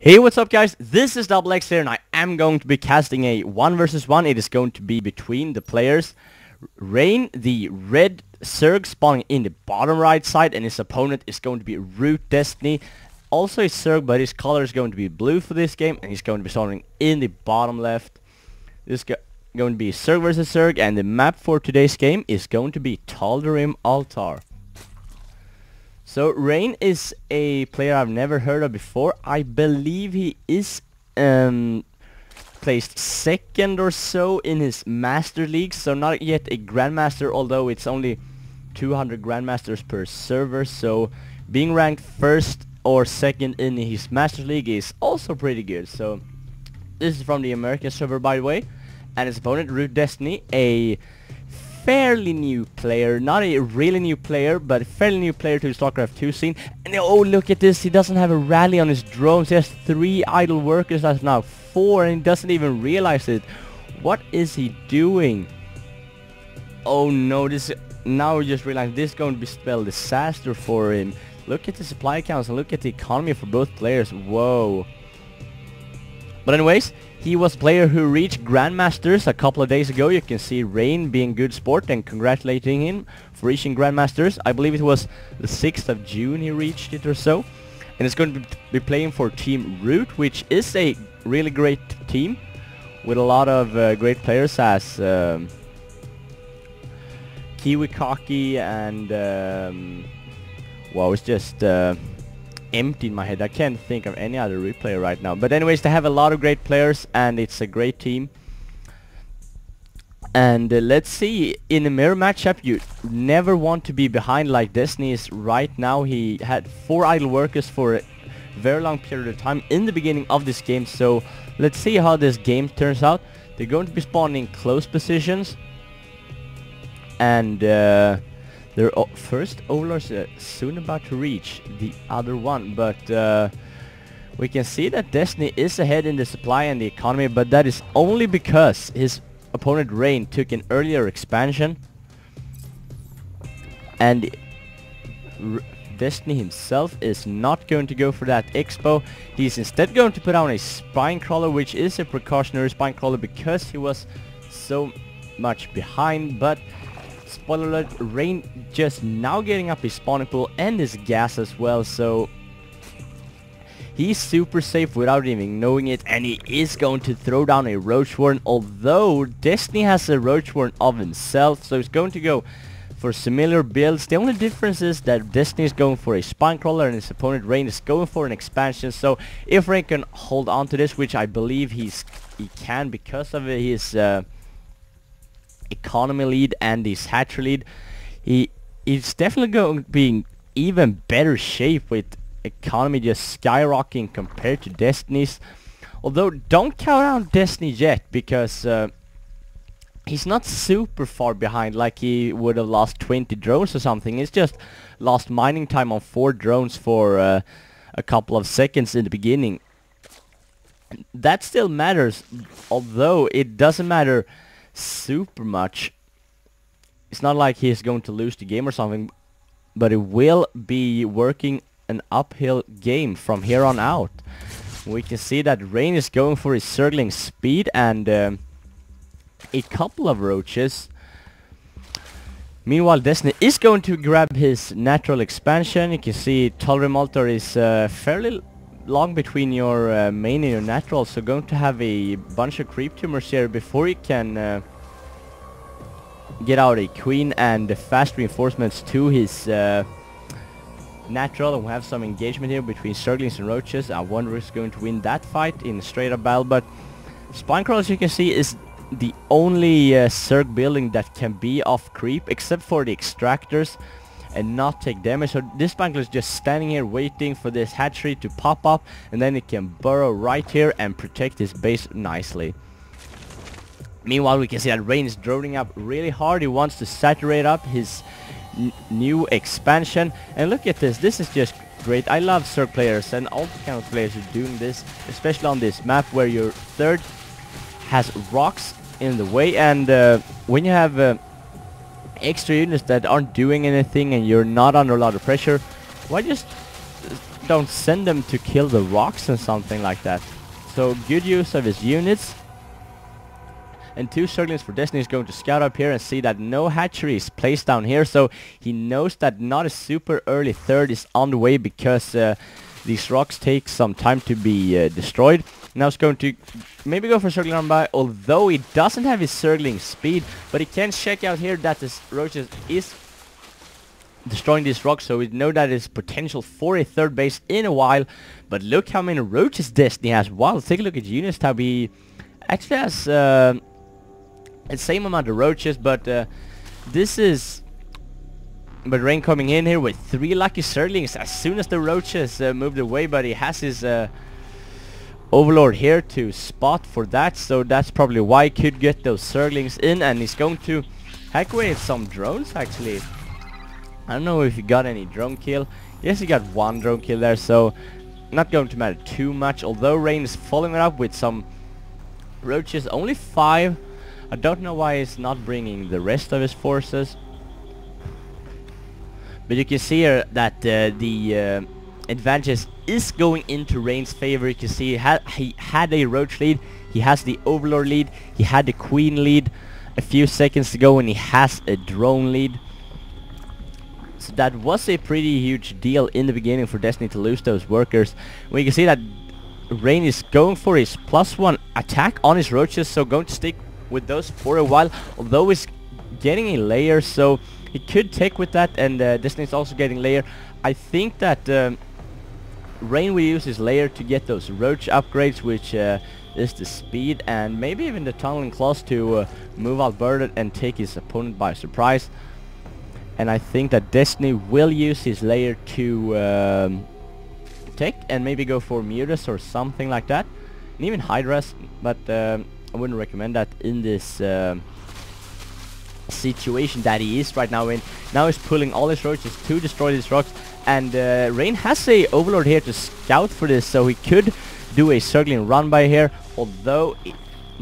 Hey, what's up guys, this is Double X here and I am going to be casting a 1v1. It is going to be between the players Raine, the red Zerg spawning in the bottom right side, and his opponent is going to be Root Destiny, also a Zerg, but his color is going to be blue for this game, and he's going to be spawning in the bottom left. This is going to be Zerg versus Zerg, and the map for today's game is going to be Tal'darim Altar. So Raine is a player I've never heard of before. I believe he is placed second or so in his Master League, so not yet a Grandmaster, although it's only 200 Grandmasters per server, so being ranked first or second in his Master League is also pretty good. So this is from the American server, by the way, and his opponent Root Destiny, a fairly new player, not a really new player, but a fairly new player to the StarCraft 2 scene. And oh, look at this, he doesn't have a rally on his drones. He has 3 idle workers, that's now 4, and he doesn't even realize it. What is he doing? Oh no, this, now we just realized this is going to be spelled disaster for him. Look at the supply accounts and look at the economy for both players, whoa. But anyways, he was a player who reached Grandmasters a couple of days ago. You can see Raine being good sport and congratulating him for reaching Grandmasters. I believe it was the 6th of June he reached it or so. And it's going to be playing for Team Root, which is a really great team with a lot of great players as Kiwi Kaki and... well, it's just... empty in my head. I can't think of any other replay right now, but anyways, they have a lot of great players and it's a great team. And let's see, in a mirror matchup you never want to be behind like Destiny is right now. He had 4 idle workers for a very long period of time in the beginning of this game, so let's see how this game turns out. They're going to be spawning close positions, and their first overlords soon about to reach the other one, but we can see that Destiny is ahead in the supply and the economy, but that is only because his opponent Raine took an earlier expansion, and Destiny himself is not going to go for that expo. He's instead going to put down a spine crawler, which is a precautionary spine crawler because he was so much behind. But spoiler alert, Raine just now getting up his spawning pool and his gas as well, so he's super safe without even knowing it, and he is going to throw down a roach warren, although Destiny has a roach warren of himself, so he's going to go for similar builds. The only difference is that Destiny is going for a spine crawler and his opponent Raine is going for an expansion. So if Raine can hold on to this, which I believe he can because of his economy lead and his hatcher lead, he's definitely going to be in even better shape with economy just skyrocketing compared to Destiny's. Although don't count out Destiny yet, because he's not super far behind like he would have lost 20 drones or something. He's just lost mining time on 4 drones for a couple of seconds in the beginning. That still matters, although it doesn't matter super much. It's not like he's going to lose the game or something, but it will be working an uphill game from here on out. We can see that Raine is going for his circling speed and a couple of roaches. Meanwhile, Destiny is going to grab his natural expansion. You can see Tal'darim Altar is fairly long between your main and your natural, so going to have a bunch of creep tumors here before you can get out a queen and fast reinforcements to his natural. And we have some engagement here between Zerglings and roaches. I wonder who's going to win that fight in a straight up battle, but Spinecrawler, as you can see, is the only Zerg building that can be off creep except for the extractors and not take damage. So this Spinecrawler is just standing here waiting for this hatchery to pop up, and then it can burrow right here and protect his base nicely. Meanwhile, we can see that Raine is droning up really hard. He wants to saturate up his new expansion, and look at this, this is just great. I love Zerg players and all kind of players are doing this, especially on this map where your third has rocks in the way, and when you have extra units that aren't doing anything and you're not under a lot of pressure, why just don't send them to kill the rocks and something like that. So good use of his units. And two Zerglings for Destiny is going to scout up here and see that no hatchery is placed down here. So he knows that not a super early third is on the way, because these rocks take some time to be destroyed. Now he's going to maybe go for Zergling on by, although he doesn't have his Zergling speed. But he can check out here that this Roaches is destroying these rocks, so we know that it's potential for a third base in a while. But look how many Roaches Destiny has. Wow, let's take a look at units. Tab, he actually has... it's same amount of Roaches, but this is... But Raine coming in here with 3 lucky Zerglings as soon as the Roaches moved away, but he has his Overlord here to spot for that, so that's probably why he could get those Zerglings in. And he's going to hack away some drones, actually. I don't know if he got any drone kill. Yes, he got 1 drone kill there, so not going to matter too much, although Raine is following it up with some Roaches, only 5. I don't know why he's not bringing the rest of his forces. But you can see here that the advantage is going into Raine's favor. You can see he had a Roach lead, he has the Overlord lead, he had the Queen lead a few seconds ago, and he has a drone lead. So that was a pretty huge deal in the beginning for Destiny to lose those workers. We can see that Raine is going for his +1 attack on his Roaches, so going to stick with those for a while, although he's getting a layer, so he could take with that. And Destiny's also getting layer. I think that Raine will use his layer to get those Roach upgrades, which is the speed and maybe even the Tunneling Claws to move out Birded and take his opponent by surprise. And I think that Destiny will use his layer to take and maybe go for Mutas or something like that, and even Hydras, but I wouldn't recommend that in this situation that he is right now in. Now he's pulling all his Roaches to destroy these rocks, and Raine has a Overlord here to scout for this, so he could do a circling run by here, although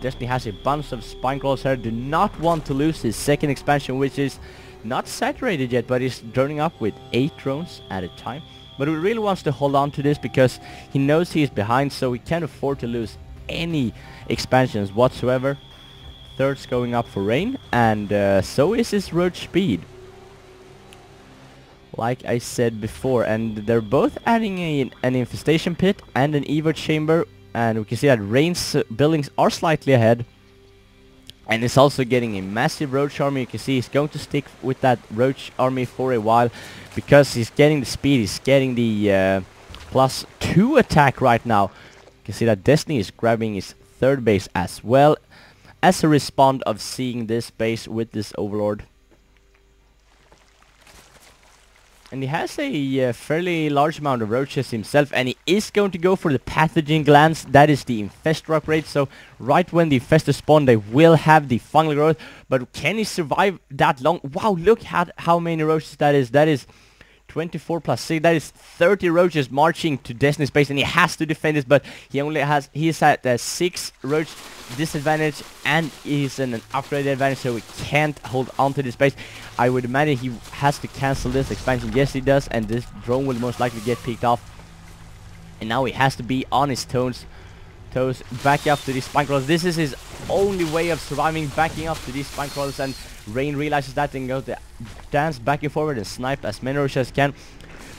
Destiny has a bunch of Spinecrawlers here. Do not want to lose his second expansion, which is not saturated yet, but he's turning up with 8 drones at a time. But he really wants to hold on to this because he knows he's behind, so he can't afford to lose any expansions whatsoever. Third's going up for Raine, and so is his Roach speed, like I said before. And they're both adding an infestation pit and an Evo chamber, and we can see that Raine's buildings are slightly ahead, and it's also getting a massive Roach army. You can see he's going to stick with that Roach army for a while because he's getting the speed, he's getting the +2 attack right now. You can see that Destiny is grabbing his third base as well, as a response of seeing this base with this Overlord. And he has a fairly large amount of Roaches himself, and he is going to go for the Pathogen Glands. That is the Infestor upgrade, so right when the Infestors spawn they will have the fungal growth. But can he survive that long? Wow, look at how many Roaches that is. That is 24 plus 6, that is 30 Roaches marching to Destiny's base, and he has to defend this, but he only has, he's at 6 Roach disadvantage, and he's in an upgrade advantage, so he can't hold on to this base. I would imagine he has to cancel this expansion. Yes, he does, and this drone will most likely get picked off. And now he has to be on his toes, back up to these Spinecrawlers. This is his only way of surviving, backing up to these Spinecrawlers, and Raine realizes that and goes to dance back and forward and snipe as many Roaches as can.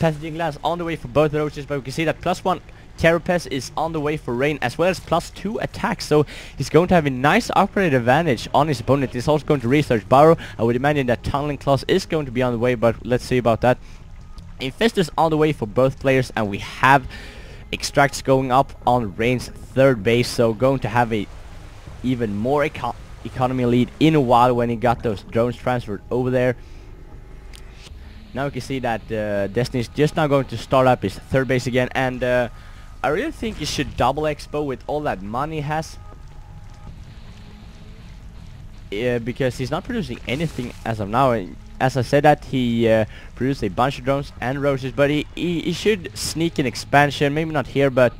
Pathogen Glass on the way for both Roaches, but we can see that +1 Carapace is on the way for Raine, as well as +2 attack, so he's going to have a nice upgrade advantage on his opponent. He's also going to research Barrow. I would imagine that Tunneling Claws is going to be on the way, but let's see about that. Infestors on the way for both players, and we have Extracts going up on Raine's third base, so going to have a even more economy lead in a while when he got those drones transferred over there. Now you can see that Destiny is just now going to start up his third base again, and I really think he should double expo with all that money he has, because he's not producing anything as of now. And as I said that, he produced a bunch of drones and Roaches, but he should sneak an expansion, maybe not here, but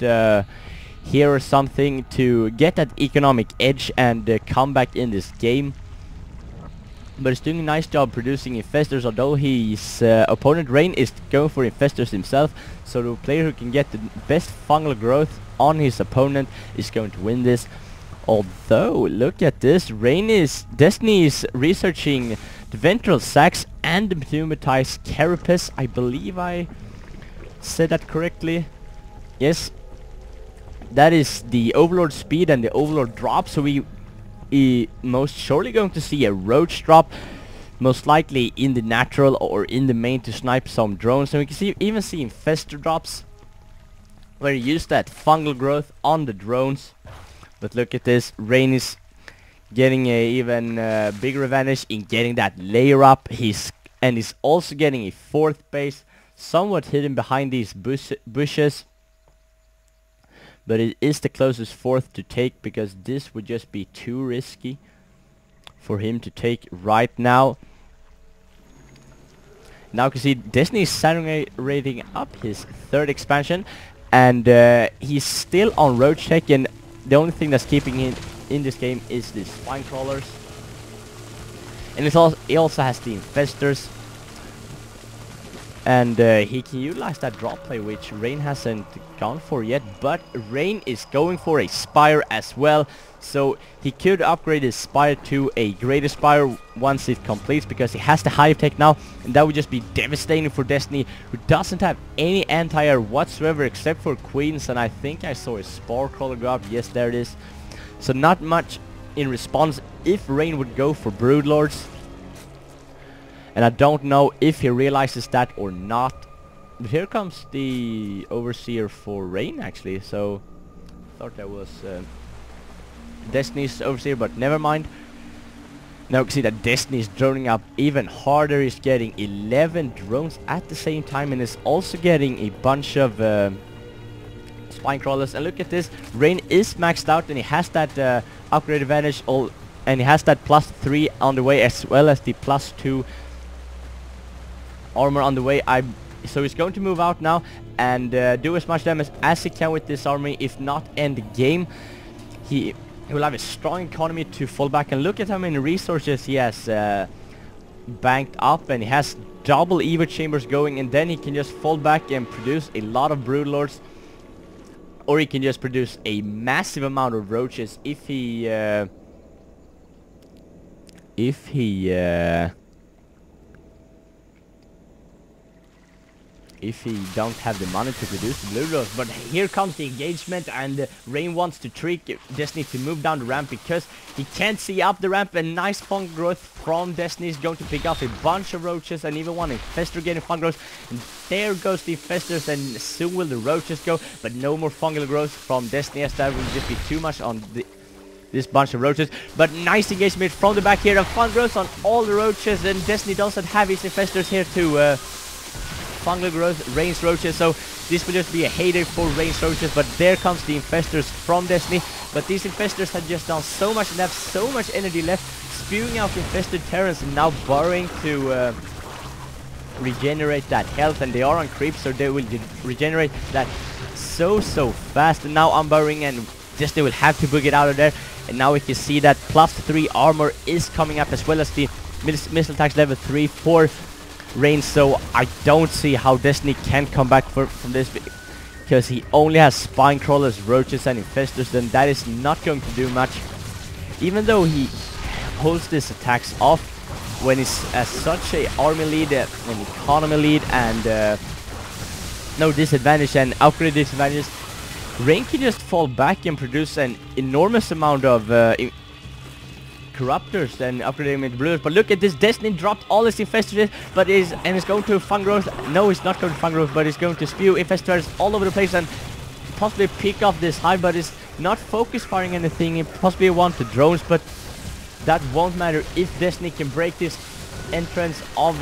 here or something, to get that economic edge and come back in this game. but is doing a nice job producing infestors, although his opponent Raine is going for infestors himself. So the player who can get the best fungal growth on his opponent is going to win this. Although, look at this, Destiny is researching the ventral sacs and the pneumatized carapace. I believe I said that correctly. Yes, that is the overlord speed and the overlord drop, so we most surely going to see a roach drop, most likely in the natural or in the main to snipe some drones. And we can see, even see infestor drops where you use that fungal growth on the drones. But look at this, Raine is getting a even bigger advantage in getting that layer up. He's also getting a fourth base, somewhat hidden behind these bushes. But it is the closest fourth to take, because this would just be too risky for him to take right now. Now you can see Destiny is saturating up his third expansion, and he's still on road check, and the only thing that's keeping him in this game is the spine crawlers, and he also has the infestors, and he can utilize that drop play, which Raine hasn't gone for yet. But Raine is going for a Spire as well, so he could upgrade his Spire to a greater Spire once it completes, because he has the Hive Tech now, and that would just be devastating for Destiny, who doesn't have any anti-air whatsoever except for Queens. And I think I saw a Spore Crawler go up. Yes, there it is. So not much in response if Raine would go for Broodlords. And I don't know if he realizes that or not. But here comes the Overseer for Raine, actually. So, thought that was Destiny's Overseer, but never mind. Now you can see that Destiny is droning up even harder. He's getting 11 drones at the same time, and is also getting a bunch of spine crawlers. And look at this, Raine is maxed out, and he has that upgrade advantage, and he has that +3 on the way, as well as the +2. Armor on the way. So he's going to move out now and do as much damage as he can with this army. If not, end the game. He will have a strong economy to fall back, and look at how many resources he has banked up, and he has double Evo chambers going, and then he can just fall back and produce a lot of Broodlords, or he can just produce a massive amount of roaches if he if he don't have the money to produce the blue rose. But here comes the engagement, and Raine wants to trick Destiny to move down the ramp because he can't see up the ramp. And nice fun growth from Destiny is going to pick up a bunch of roaches, and even one infestor getting fungal growth. And there goes the infestors, and soon will the roaches go, but no more fungal growth from Destiny, as that will just be too much on this bunch of roaches. But nice engagement from the back here, and fun growth on all the roaches, and Destiny doesn't have his infestors here to fungal growth Raine's roaches, so this will just be a heyday for Raine's roaches. But there comes the infestors from Destiny, but these infestors have just done so much and have so much energy left, spewing out infested terrans, and now borrowing to regenerate that health, and they are on creep, so they will regenerate that so fast. And now unburrowing, and Destiny will have to book it out of there. And now we can see that +3 armor is coming up, as well as the missile attacks level 3 for Raine, so I don't see how Destiny can come back from this, because he only has spine crawlers, roaches, and infestors. Then that is not going to do much, even though he holds these attacks off when he's such a army lead, an economy lead, and no disadvantage and upgrade disadvantages. Raine can just fall back and produce an enormous amount of corruptors and upgrading him into blues. But look at this, Destiny dropped all his infestors, but is going to fun growth. No, he's not going to fun growth, but he's going to spew infestors all over the place and possibly pick off this hive. But it's not focus firing anything. He possibly wants the drones, but that won't matter if Destiny can break this entrance of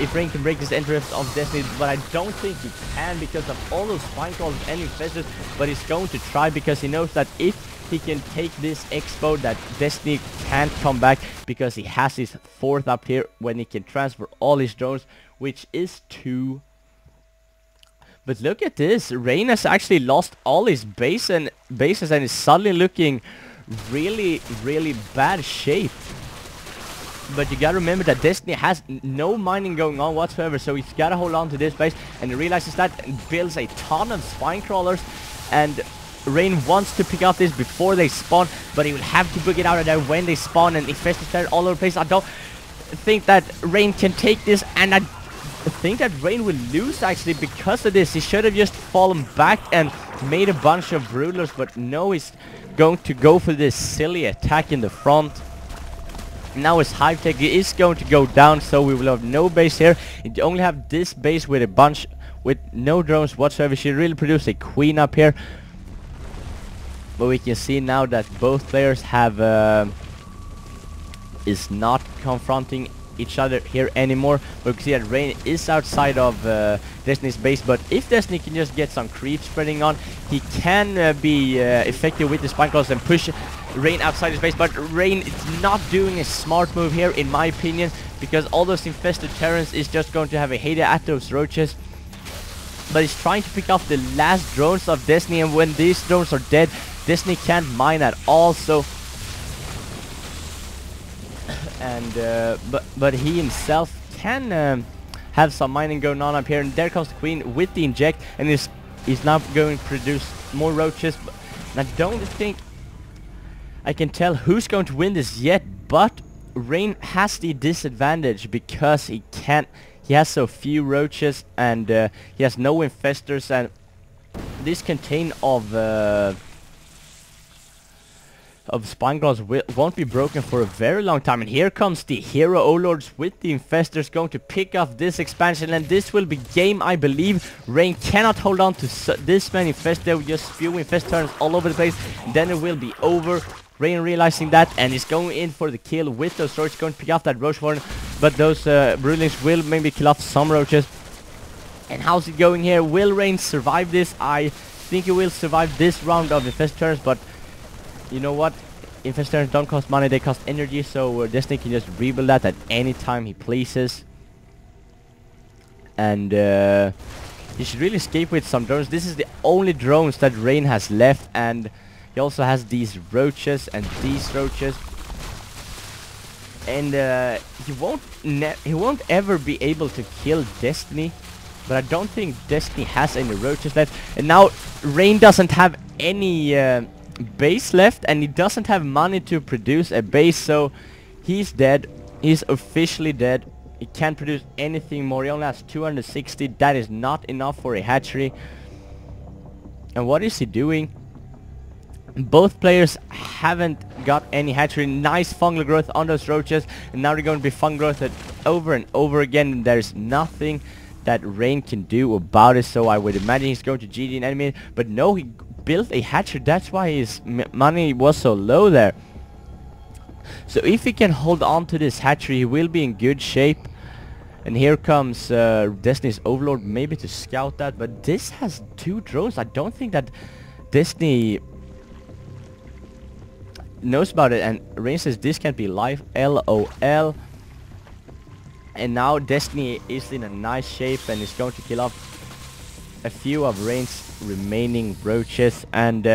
if Raine can break this entrance of Destiny. But I don't think he can, because of all those spine calls and infestors. But he's going to try, because he knows that if he can take this expo, that Destiny can't come back, because he has his fourth up here when he can transfer all his drones, which is 2. But look at this, Raine has actually lost all his bases and is suddenly looking really bad shape. but you gotta remember that Destiny has no mining going on whatsoever, so he's gotta hold on to this base, and he realizes that and builds a ton of spine crawlers, and Raine wants to pick up this before they spawn, but he will have to book it out of there when they spawn, and infest is there all over the place. I don't think that Raine can take this, and I think that Raine will lose actually because of this. He should have just fallen back and made a bunch of brutalers, but no, he's going to go for this silly attack in the front. Now his hive tech is going to go down, so we will have no base here. You only have this base with a bunch with no drones whatsoever. She really produced a queen up here, but we can see now that both players have is not confronting each other here anymore. But we can see that Raine is outside of Destiny's base, but if Destiny can just get some creep spreading on, he can be effective with the spine crawls and push Raine outside his base. But Raine is not doing a smart move here in my opinion, because all those infested Terrans is just going to have a heyday at those roaches. But he's trying to pick off the last drones of Destiny, and when these drones are dead, Destiny can't mine at all. So and but he himself can have some mining going on up here, and there comes the queen with the inject, and he's now going to produce more roaches. But I don't think I can tell who's going to win this yet, but Raine has the disadvantage because he can't, he has so few roaches, and he has no infestors, and this contain of spine crawlers won't be broken for a very long time. And here comes the hero O-Lords with the infestors going to pick up this expansion, and this will be game, I believe. Raine cannot hold on to this many infest. They will just spew infest turns all over the place, then it will be over. Raine realizing that, and he's going in for the kill with those roaches, going to pick off that roach warden, but those broodlings will maybe kill off some roaches. And how's it going here? Will Raine survive this? I think he will survive this round of infest turns, but you know what, infestors don't cost money, they cost energy, so Destiny can just rebuild that at any time he pleases. And he should really escape with some drones. This is the only drones that Raine has left, and he also has these roaches and these roaches. And he won't ever be able to kill Destiny, but I don't think Destiny has any roaches left. And now Raine doesn't have any base left, and he doesn't have money to produce a base, so he's dead. He's officially dead. He can't produce anything more. He only has 260. That is not enough for a hatchery. And what is he doing? Both players haven't got any hatchery. Nice fungal growth on those roaches, and now they're going to be fungal growthed over and over again. There's nothing that Raine can do about it, so I would imagine he's going to GG in any minute. But no, he built a hatchery, that's why his money was so low there. So if he can hold on to this hatchery, he will be in good shape. And here comes Destiny's Overlord, maybe to scout that, but this has two drones. I don't think that Destiny knows about it, and Raine says this can't be live, LOL. And now Destiny is in a nice shape, and is going to kill off a few of Raine's remaining roaches. And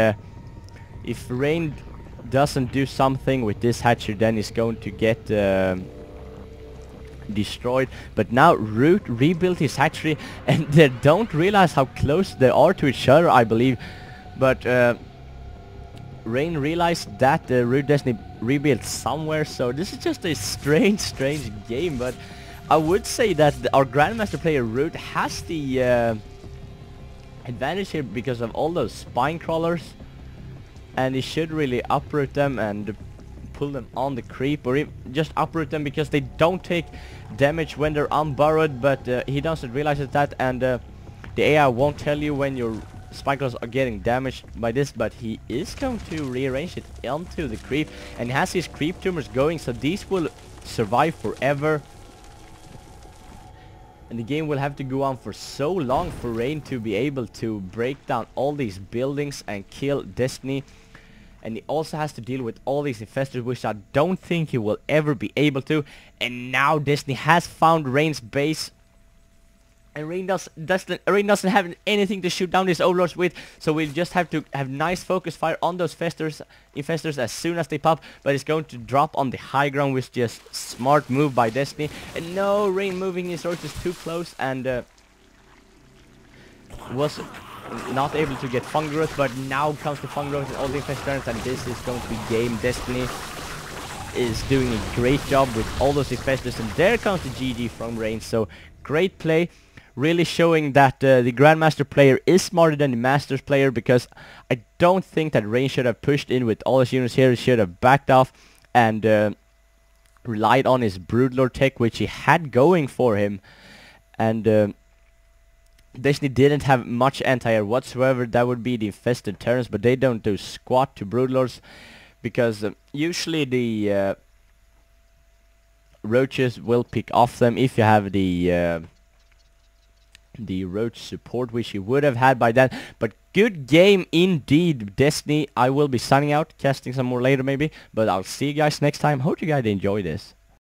if Raine doesn't do something with this hatchery, then he's going to get destroyed. But now Root rebuilt his hatchery, and they don't realize how close they are to each other, I believe. But Raine realized that Root Destiny rebuilt somewhere, so this is just a strange game. But I would say that our Grandmaster player Root has the advantage here because of all those spine crawlers, and he should really uproot them and pull them on the creep, or just uproot them, because they don't take damage when they're unburrowed. But he doesn't realize that, and the AI won't tell you when your spine crawlers are getting damaged by this. But he is going to rearrange it onto the creep, and has his creep tumors going, so these will survive forever. And the game will have to go on for so long for Raine to be able to break down all these buildings and kill Destiny. And he also has to deal with all these infestors, which I don't think he will ever be able to. And now Destiny has found Raine's base, And Raine doesn't have anything to shoot down these overlords with, so we'll just have to have nice focus fire on those infestors as soon as they pop. But it's going to drop on the high ground, which just smart move by Destiny. And no, Raine moving his torches too close and was not able to get Fungrowth, but now comes the Fungrowth and all the infestors, and this is going to be game. Destiny is doing a great job with all those infestors, and there comes the GG from Raine. So great play. Really showing that the Grandmaster player is smarter than the Masters player, because I don't think that Raine should have pushed in with all his units here. He should have backed off and relied on his Broodlord tech, which he had going for him. And Destiny didn't have much anti-air whatsoever. That would be the infested Terrans, but they don't do squat to Broodlords, because usually the Roaches will pick off them if you have the roach support, which he would have had by then. But good game indeed, Destiny. I will be signing out, casting some more later maybe, but I'll see you guys next time. Hope you guys enjoy this.